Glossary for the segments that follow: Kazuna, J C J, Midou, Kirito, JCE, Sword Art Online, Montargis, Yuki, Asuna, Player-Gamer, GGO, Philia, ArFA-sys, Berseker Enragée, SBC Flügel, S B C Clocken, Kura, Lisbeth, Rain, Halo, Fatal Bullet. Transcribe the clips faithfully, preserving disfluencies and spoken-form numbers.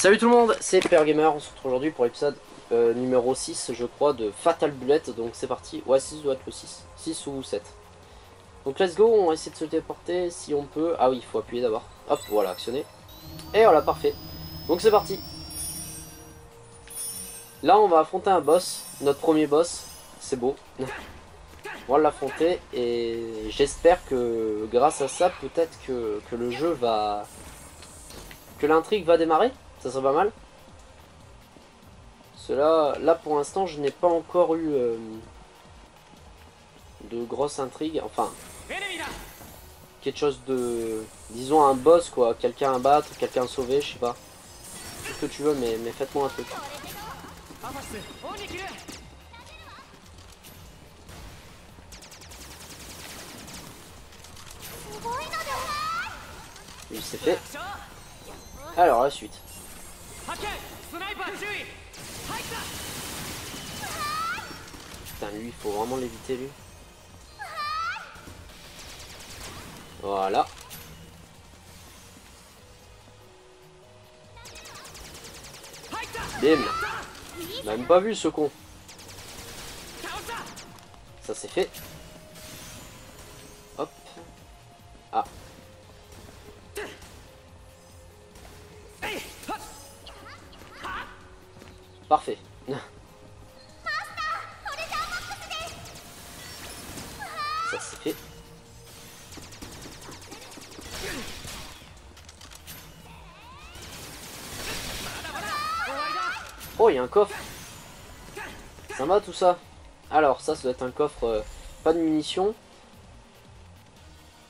Salut tout le monde, c'est Player-Gamer, on se retrouve aujourd'hui pour l'épisode euh, numéro six, je crois, de Fatal Bullet, donc c'est parti, ouais, six doit être le six, six ou sept. Donc let's go, on va essayer de se téléporter si on peut, ah oui, il faut appuyer d'abord, hop, voilà, actionner, et voilà, parfait, donc c'est parti. Là on va affronter un boss, notre premier boss, c'est beau, on va l'affronter, et j'espère que grâce à ça, peut-être que, que le jeu va... que l'intrigue va démarrer. Ça serait pas mal. Cela, là pour l'instant je n'ai pas encore eu euh, de grosse intrigue, enfin quelque chose de, disons un boss quoi, quelqu'un à battre, quelqu'un à sauver, je sais pas, tout ce que tu veux, mais, mais faites-moi un truc. Oui, c'est fait. Alors la suite. Putain lui il faut vraiment l'éviter lui. Voilà. Bim. On n'a même pas vu ce con. Ça c'est fait. Hop. Ah. Parfait. Ça c'est fait. Oh, il y a un coffre. Ça va tout ça. Alors ça, ça doit être un coffre. Euh, pas de munitions.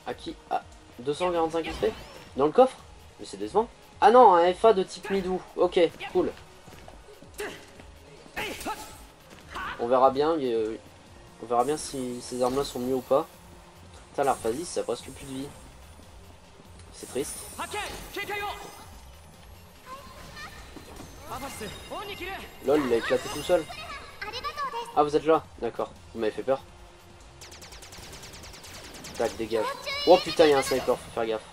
À qui? Ah, deux cent quarante-cinq X P. Dans le coffre? Mais c'est décevant. Ah non, un F A de type Midou. Ok, cool. On verra bien, euh, on verra bien si ces armes là sont mieux ou pas. Putain, l'ArFA-sys ça a presque plus de vie. C'est triste. Lol, il a éclaté tout seul. Ah, vous êtes là? D'accord, vous m'avez fait peur. Tac, dégage. Oh putain, il y a un sniper, faut faire gaffe.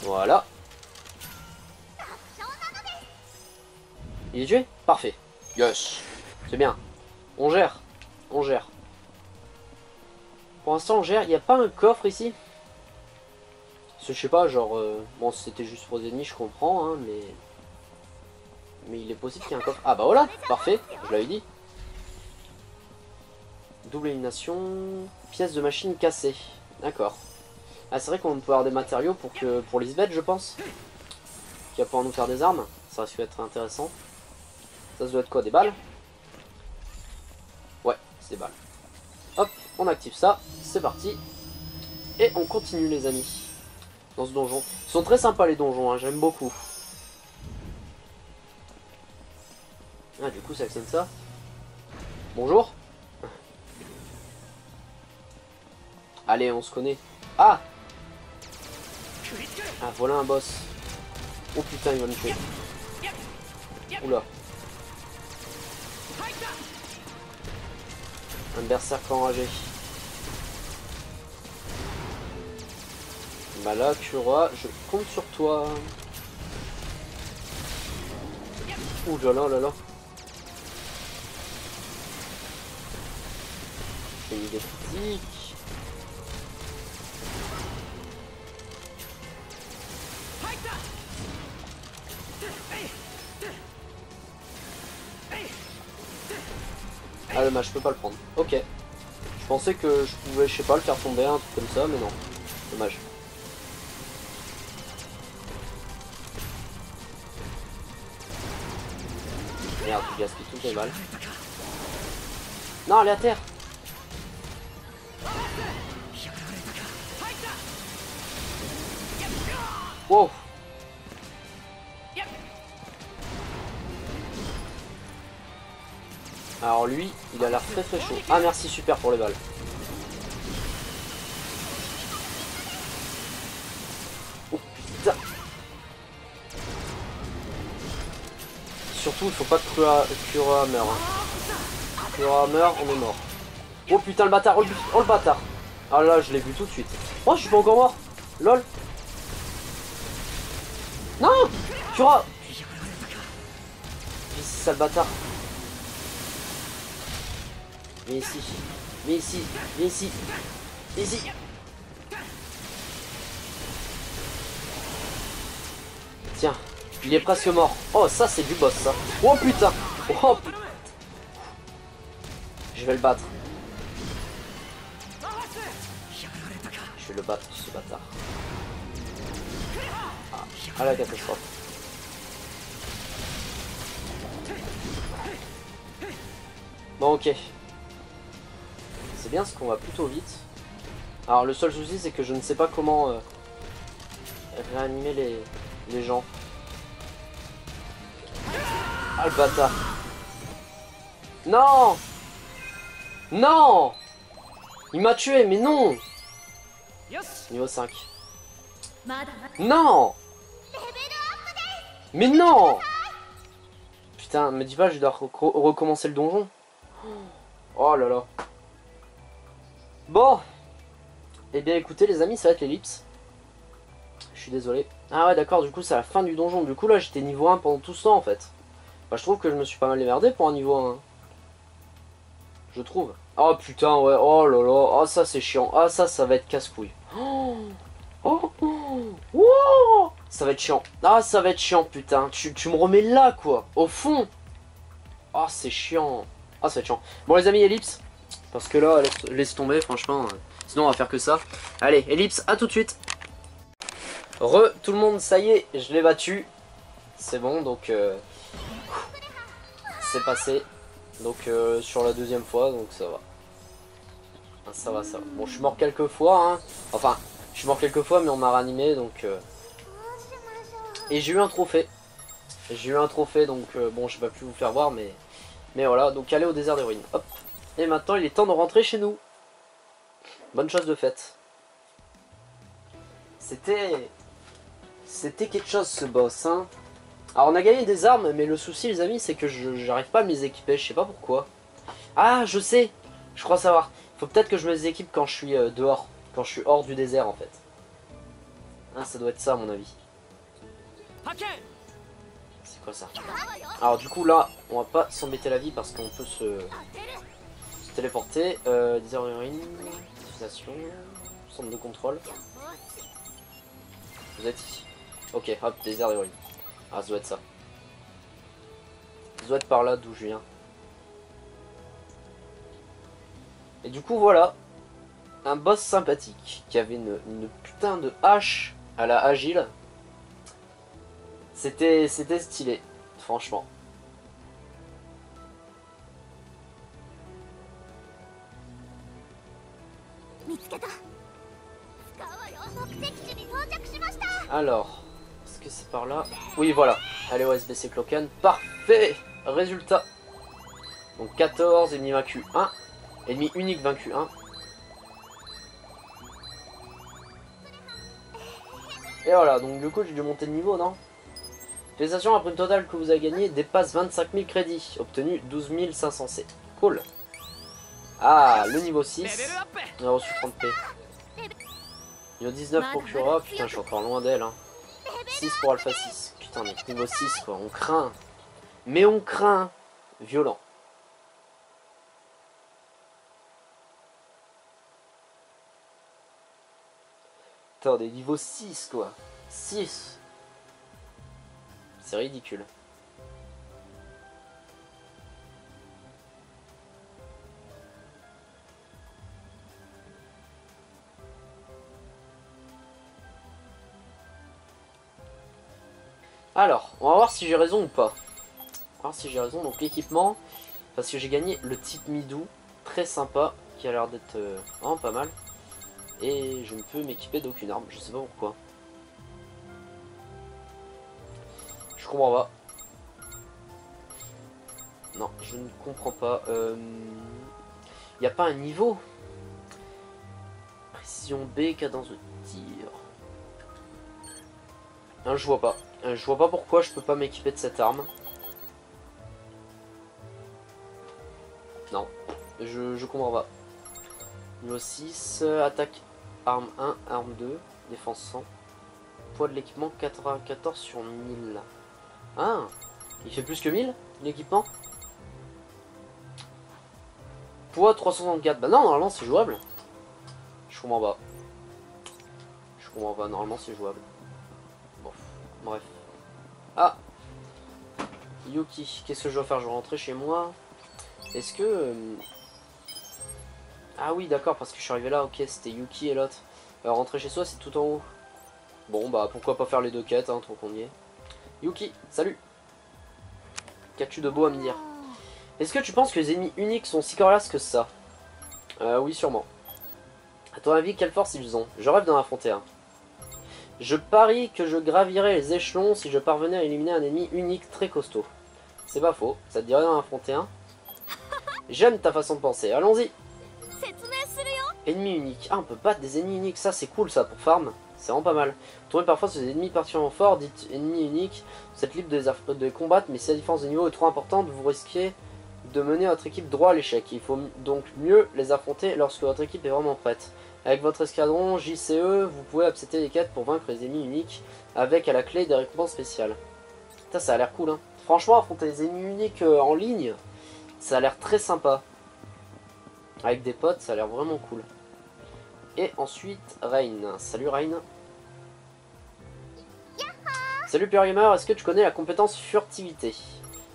Voilà. Il est tué? Parfait. Yes. C'est bien. On gère. On gère. Pour l'instant, on gère. Il n'y a pas un coffre ici? Parce que je sais pas, genre... Euh, bon, c'était juste pour des ennemis, je comprends, hein, mais... Mais il est possible qu'il y ait un coffre. Ah bah voilà. Parfait. Je l'avais dit. Double élimination. Pièce de machine cassée. D'accord. Ah, c'est vrai qu'on peut avoir des matériaux pour que pour Lisbeth, je pense. Qui va pouvoir nous faire des armes. Ça risque d'être intéressant. Ça doit être quoi, des balles? Ouais, c'est des balles. Hop, on active ça, c'est parti. Et on continue les amis. Dans ce donjon. Ils sont très sympas les donjons, hein, j'aime beaucoup. Ah du coup ça actionne ça. Bonjour. Allez, on se connaît. Ah! Ah voilà un boss. Oh putain, il va me tuer. Oula. Un berserker enragé. Bah là, Kura, je compte sur toi. Ouh là là là là. J'ai mis des critiques. Ah le match, je peux pas le prendre. Ok. Je pensais que je pouvais, je sais pas, le faire tomber, un truc comme ça, mais non. Dommage. Merde, je gaspille toutes les balles. Non, elle est à terre. Wow. Alors lui, il a l'air très très chaud. Ah merci, super pour les balles. Oh putain. Surtout, il faut pas que Kura meure. Kura meurt, on est mort. Oh putain le bâtard, oh le, oh, le bâtard. Ah là, je l'ai vu tout de suite. Oh, je suis pas encore mort. Lol. Non, tu vois. Sale bâtard. Viens ici. Viens ici. Viens ici. Viens ici. Tiens, il est presque mort. Oh, ça c'est du boss ça. Oh putain. Oh putain. Je vais le battre. Je vais le battre, ce bâtard. Ah, à la catastrophe. Bon, ok. C'est bien, ce qu'on va plutôt vite. Alors, le seul souci, c'est que je ne sais pas comment euh, réanimer les, les gens. Ah, le bâtard. Non! Non! Il m'a tué, mais non! Niveau cinq. Non! Mais non! Putain, me dis pas, je dois reco recommencer le donjon. Oh là là. Bon. Eh bien écoutez les amis, ça va être l'ellipse. Je suis désolé. Ah ouais d'accord, du coup c'est la fin du donjon. Du coup là j'étais niveau un pendant tout ce temps en fait. Bah je trouve que je me suis pas mal démerdé pour un niveau un. Je trouve. Oh putain ouais, oh là là. Oh ça c'est chiant. Ah ça ça va être casse-couille. Oh. Oh. Oh. Ça va être chiant. Ah ça va être chiant putain. Tu, tu me remets là quoi. Au fond. Oh c'est chiant. Ah ça va être chiant. Bon les amis, ellipse. Parce que là, laisse, laisse tomber, franchement. Euh, sinon on va faire que ça. Allez, ellipse, à tout de suite. Re, tout le monde, ça y est, je l'ai battu. C'est bon, donc... Euh, c'est passé. Donc euh, sur la deuxième fois, donc ça va. Ah, ça va, ça va. Bon, je suis mort quelques fois, hein. Enfin, je suis mort quelques fois, mais on m'a ranimé, donc... Euh... Et j'ai eu un trophée. J'ai eu un trophée, donc euh, bon, je vais pas plus vous faire voir, mais... Mais voilà, donc aller au désert des ruines. Hop. Et maintenant, il est temps de rentrer chez nous. Bonne chose de faite. C'était... C'était quelque chose, ce boss, hein. Alors, on a gagné des armes, mais le souci, les amis, c'est que je j'arrive pas à me les équiper. Je sais pas pourquoi. Ah, je sais. Je crois savoir. Faut peut-être que je me les équipe quand je suis euh, dehors. Quand je suis hors du désert, en fait. Ah, ça doit être ça, à mon avis. C'est quoi ça? Alors, du coup, là, on va pas s'embêter la vie parce qu'on peut se... téléporter, euh, des urines, utilisation, centre de contrôle. Vous êtes ici. Ok, hop, désert d'urines. Ah, ça doit être ça. Ça doit être par là d'où je viens. Et du coup, voilà. Un boss sympathique qui avait une, une putain de hache à la agile. C'était c'était stylé, franchement. Alors, est-ce que c'est par là? Oui, voilà. Allez, au S B C Clocken. Parfait. Résultat. Donc quatorze, ennemis vaincus un. Ennemi unique vaincu un. Et voilà, donc du coup, j'ai dû monter de niveau, non? Félicitations, la prime totale que vous avez gagnée dépasse vingt-cinq mille crédits. Obtenu douze mille cinq cents C. Cool. Ah, le niveau six. On a reçu trente P. Niveau dix-neuf pour Cura, putain je suis encore loin d'elle hein. six pour Alpha six, putain mais niveau six quoi, on craint. Mais on craint. Violent. Putain des niveaux six quoi. six. C'est ridicule. Alors, on va voir si j'ai raison ou pas. On va voir si j'ai raison. Donc l'équipement, parce que j'ai gagné le type Midou, très sympa, qui a l'air d'être euh, vraiment pas mal. Et je ne peux m'équiper d'aucune arme, je sais pas pourquoi. Je comprends pas. Non, je ne comprends pas. Euh... Y a pas un niveau. Précision B, cadence de tir. Hein, je vois pas. Je vois pas pourquoi je peux pas m'équiper de cette arme. Non, je, je comprends pas. Niveau six, attaque arme un, arme deux, défense cent. Poids de l'équipement quatre-vingt-quatorze sur mille. Ah, il fait plus que mille l'équipement. Poids trois cent soixante-quatre. Bah non, normalement c'est jouable. Je comprends pas. Je comprends pas, normalement c'est jouable. Bon, bref. Ah, Yuki, qu'est-ce que je dois faire? Je vais rentrer chez moi. Est-ce que... Ah oui, d'accord, parce que je suis arrivé là, ok, c'était Yuki et l'autre. Euh, rentrer chez soi, c'est tout en haut. Bon, bah, pourquoi pas faire les deux quêtes, hein, tant qu'on y est. Yuki, salut. Qu'as-tu de beau à me dire? Est-ce que tu penses que les ennemis uniques sont si coriaces que ça? Euh, oui, sûrement. À ton avis, quelle force ils ont? Je rêve d'en affronter un. Je parie que je gravirais les échelons si je parvenais à éliminer un ennemi unique très costaud. C'est pas faux, ça te dirait d'en affronter un? J'aime ta façon de penser, allons-y. Ennemis uniques. Ah, on peut battre des ennemis uniques, ça c'est cool ça pour farm, c'est vraiment pas mal. Tomber parfois sur des ennemis particulièrement forts, dites ennemis uniques, vous êtes libre de les, de les combattre, mais si la différence de niveau est trop importante, vous risquez de mener votre équipe droit à l'échec. Il faut donc mieux les affronter lorsque votre équipe est vraiment prête. Avec votre escadron J C E, vous pouvez accepter les quêtes pour vaincre les ennemis uniques, avec à la clé des récompenses spéciales. Putain, ça a l'air cool, hein. Franchement, affronter les ennemis uniques euh, en ligne, ça a l'air très sympa. Avec des potes, ça a l'air vraiment cool. Et ensuite, Rain. Salut Rain. Salut Player-Gamer, est-ce que tu connais la compétence furtivité?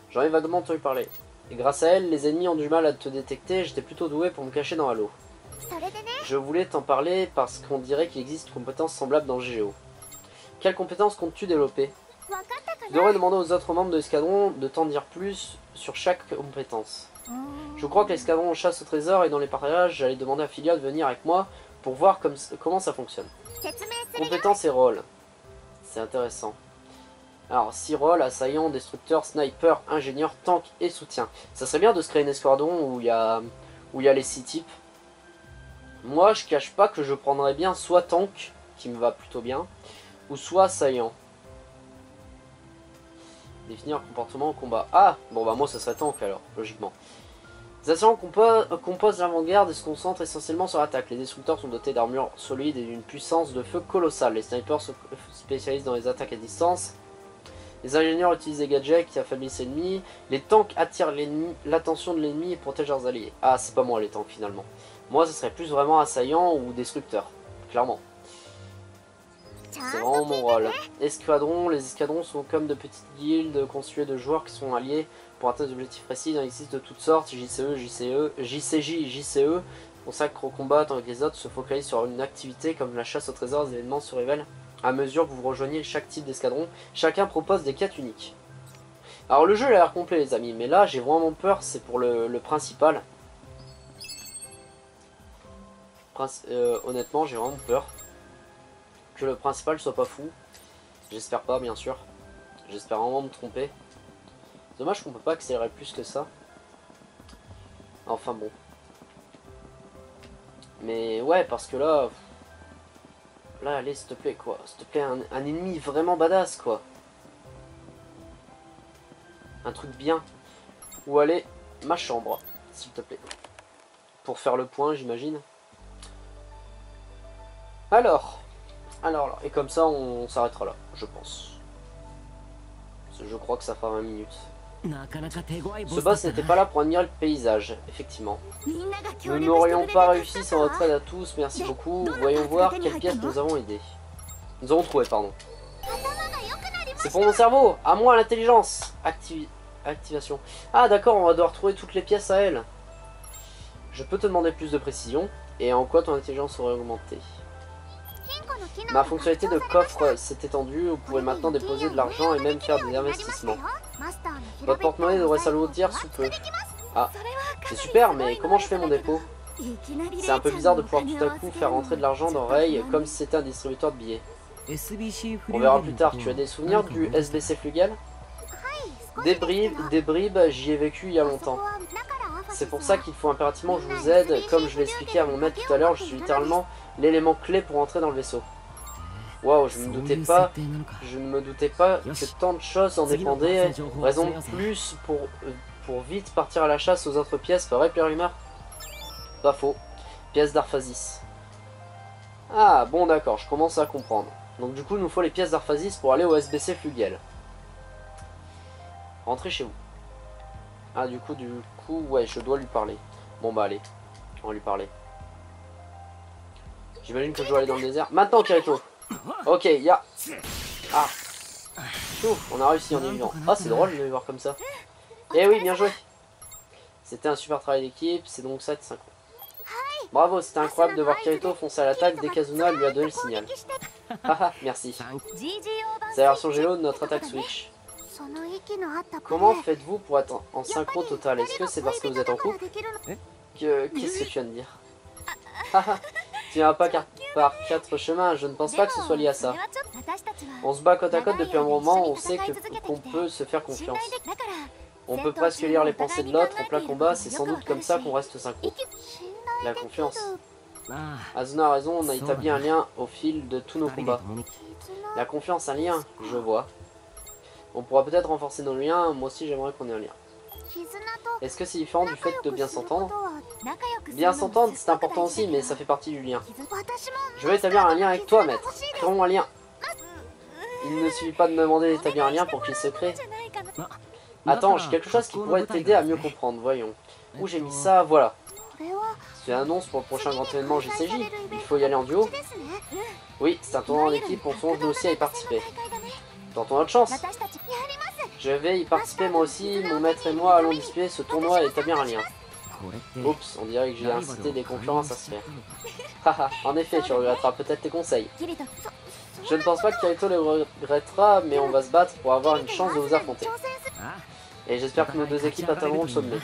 J'en ai vaguement entendu parler. Et grâce à elle, les ennemis ont du mal à te détecter, j'étais plutôt doué pour me cacher dans Halo. Je voulais t'en parler parce qu'on dirait qu'il existe une compétence semblable dans G G O. Quelle compétence comptes-tu développer? Je devrais demander aux autres membres de l'escadron de t'en dire plus sur chaque compétence. Je crois que l'escadron chasse au trésor et dans les partages, j'allais demander à Philia de venir avec moi pour voir comme, comment ça fonctionne. Compétences et rôles. C'est intéressant. Alors, six rôles, assaillant, destructeur, sniper, ingénieur, tank et soutien. Ça serait bien de se créer une escadron où il y a, où il y a les six types. Moi, je cache pas que je prendrais bien soit tank, qui me va plutôt bien, ou soit assaillant. Définir comportement au combat. Ah, bon bah moi ça serait tank alors, logiquement. Les assaillants compo composent l'avant-garde et se concentrent essentiellement sur l'attaque. Les destructeurs sont dotés d'armures solides et d'une puissance de feu colossale. Les snipers se spécialisent dans les attaques à distance. Les ingénieurs utilisent des gadgets qui affaiblissent l'ennemi. Les tanks attirent l'attention de l'ennemi et protègent leurs alliés. Ah, c'est pas moi les tanks finalement. Moi, ce serait plus vraiment assaillant ou destructeur, clairement. C'est vraiment mon rôle. Escadron, les escadrons sont comme de petites guildes constituées de joueurs qui sont alliés pour atteindre des objectifs précis. Il en existe de toutes sortes. J C E, J C E, J C J, J C E consacrent au combat tant que les autres se focalisent sur une activité comme la chasse au trésor. Les événements se révèlent à mesure que vous rejoignez chaque type d'escadron. Chacun propose des quêtes uniques. Alors le jeu a l'air complet les amis, mais là j'ai vraiment peur, c'est pour le, le principal. Prince, euh, honnêtement j'ai vraiment peur. Que le principal soit pas fou. J'espère pas, bien sûr. J'espère vraiment me tromper. Dommage qu'on peut pas accélérer plus que ça. Enfin bon. Mais ouais, parce que là... Là, allez, s'il te plaît, quoi. S'il te plaît, un, un ennemi vraiment badass, quoi. Un truc bien. Où aller ma chambre, s'il te plaît. Pour faire le point, j'imagine. Alors... Alors, alors, et comme ça, on s'arrêtera là, je pense. Je crois que ça fera vingt minutes. Ce boss n'était pas là pour admirer le paysage, effectivement. Nous n'aurions pas réussi sans votre aide à tous, merci beaucoup. Voyons voir quelle pièce nous avons aidé. Nous avons trouvé, pardon. C'est pour mon cerveau, à moi l'intelligence. Activ... Activation. Ah d'accord, on va devoir trouver toutes les pièces à elle. Je peux te demander plus de précision, et en quoi ton intelligence aurait augmenté? Ma fonctionnalité de coffre s'est étendue, vous pouvez maintenant déposer de l'argent et même faire des investissements. Votre porte-monnaie devrait s'alourdir sous peu. Ah, c'est super, mais comment je fais mon dépôt? C'est un peu bizarre de pouvoir tout à coup faire rentrer de l'argent dans Ray comme si c'était un distributeur de billets. On verra plus tard, tu as des souvenirs du S B C Flügel? Des bribes, des bribes, j'y ai vécu il y a longtemps. C'est pour ça qu'il faut impérativement que je vous aide, comme je l'ai expliqué à mon maître tout à l'heure, je suis littéralement l'élément clé pour entrer dans le vaisseau. Waouh, je ne me doutais pas, je ne me doutais pas que tant de choses en dépendaient, raison de plus pour, pour vite partir à la chasse aux autres pièces, pas vrai Player-Gamer? Pas faux, pièce d'ArFA-sys. Ah bon d'accord, je commence à comprendre. Donc du coup, il nous faut les pièces d'ArFA-sys pour aller au S B C Flügel. Rentrez chez vous. Ah, du coup, du coup, ouais, je dois lui parler. Bon, bah, allez, on va lui parler. J'imagine que je dois aller dans le désert. Maintenant, Kirito. Ok, ya. Yeah. Ah. Chouf, on a réussi, on est vivant. Ah, c'est drôle de les voir comme ça. Eh oui, bien joué. C'était un super travail d'équipe, c'est donc ça de cinq ans. Bravo, c'était incroyable de voir Kirito foncer à l'attaque dès Kazuna lui a donné le signal. Haha, merci. C'est la version G G O de notre attaque Switch. Comment faites-vous pour être en synchro total? Est-ce que c'est parce que vous êtes en couple? Qu'est-ce que tu viens de dire? Haha, tu n'iras pas par quatre chemins, je ne pense pas que ce soit lié à ça. On se bat côte à côte depuis un moment, on sait qu'on peut se faire confiance. On peut presque lire les pensées de l'autre en plein combat, c'est sans doute comme ça qu'on reste synchro. La confiance. Asuna a raison, on a établi un lien au fil de tous nos combats. La confiance, un lien, je vois. On pourra peut-être renforcer nos liens, moi aussi j'aimerais qu'on ait un lien. Est-ce que c'est différent du fait de bien s'entendre? Bien s'entendre, c'est important aussi, mais ça fait partie du lien. Je vais établir un lien avec toi, maître. Créons un lien. Il ne suffit pas de me demander d'établir un lien pour qu'il se crée. Attends, j'ai quelque chose qui pourrait t'aider à mieux comprendre, voyons. Où j'ai mis ça, voilà. C'est une annonce pour le prochain grand événement J C J. Il faut y aller en duo. Oui, c'est un tournoi en équipe, on songe nous aussi à y participer. Tentons notre chance. Je vais y participer moi aussi, mon maître et moi allons disputer ce tournoi et établir un lien. Oups, on dirait que j'ai incité des concurrents à s'inscrire. Haha, en effet, tu regretteras peut-être tes conseils. Je ne pense pas que Kirito les regrettera, mais on va se battre pour avoir une chance de vous affronter. Et j'espère que nos deux équipes atteindront le sommet.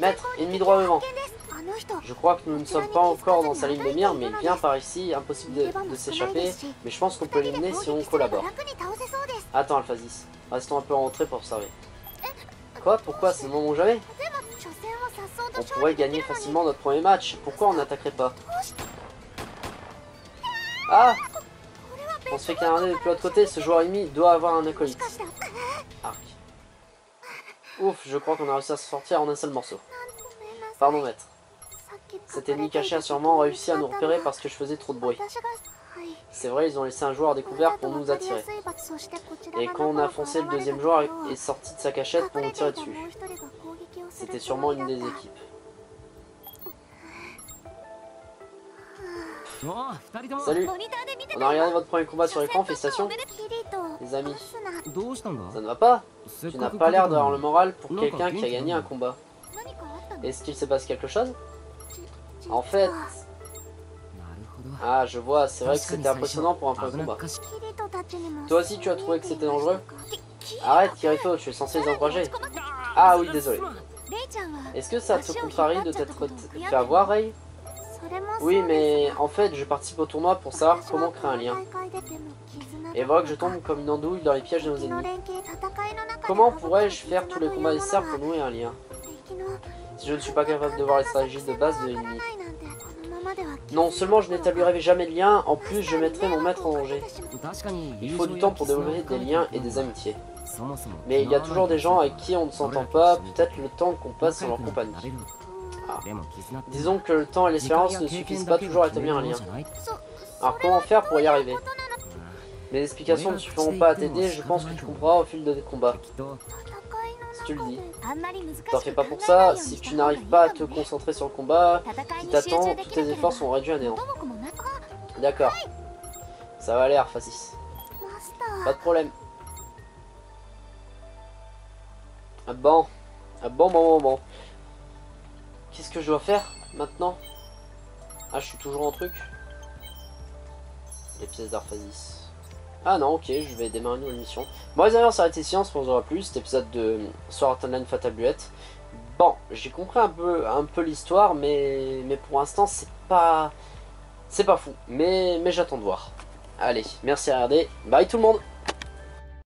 Maître, ennemi droit devant. Je crois que nous ne sommes pas encore dans sa ligne de mire, mais il vient par ici, impossible de, de s'échapper, mais je pense qu'on peut l'éliminer si on collabore. Attends, ArFA-sys, restons un peu en retrait pour observer. Quoi? Pourquoi? C'est le moment où jamais? On pourrait gagner facilement notre premier match, pourquoi on n'attaquerait pas? Ah! On se fait canarder depuis l'autre côté, ce joueur ennemi doit avoir un acolyte. Arc. Ouf, je crois qu'on a réussi à se sortir en un seul morceau. Pardon, maître. Cet ennemi caché a sûrement réussi à nous repérer parce que je faisais trop de bruit. C'est vrai, ils ont laissé un joueur découvert pour nous attirer. Et quand on a foncé, le deuxième joueur est sorti de sa cachette pour nous tirer dessus. C'était sûrement une des équipes. Salut! On a regardé votre premier combat sur l'écran, félicitations! Les amis, ça ne va pas? Tu n'as pas l'air d'avoir le moral pour quelqu'un qui a gagné un combat. Est-ce qu'il se passe quelque chose? En fait... Ah, je vois, c'est vrai que c'était impressionnant pour un premier combat. Toi aussi, tu as trouvé que c'était dangereux? Arrête, Kirito, tu es censé les encourager. Ah oui, désolé. Est-ce que ça te contrarie de t'être fait avoir, Ray? Oui, mais en fait, je participe au tournoi pour savoir comment créer un lien. Et voilà que je tombe comme une andouille dans les pièges de nos ennemis. Comment pourrais-je faire tous les combats nécessaires pour nouer un lien? Si je ne suis pas capable de voir les stratégies de base de l'ennemi. Non seulement je n'établirai jamais de lien, en plus je mettrai mon maître en danger. Il faut du temps pour développer des liens et des amitiés. Mais il y a toujours des gens avec qui on ne s'entend pas, peut-être le temps qu'on passe en leur compagnie. Ah. Disons que le temps et l'expérience ne suffisent pas toujours à établir un lien. Alors comment faire pour y arriver? Mes explications ne suffiront pas à t'aider, je pense que tu comprendras au fil de tes combats. Si tu le dis. T'en fais pas pour ça, si tu n'arrives pas à te concentrer sur le combat, qui t'attend, tous tes efforts sont réduits à néant. D'accord. Ça va aller, ArFA-sys. Pas de problème. Ah bon. Ah bon, bon, bon, bon. Qu'est-ce que je dois faire maintenant? Ah, je suis toujours en truc. Les pièces d'ArFA-sys. Ah non, ok, je vais démarrer une nouvelle mission. Bon, les amis, on s'arrête ici, on se revoit plus. Cet épisode de Sword Art Online Fatal Bullet. Bon, j'ai compris un peu, un peu l'histoire, mais, mais pour l'instant, c'est pas... C'est pas fou, mais, mais j'attends de voir. Allez, merci à regarder. Bye tout le monde.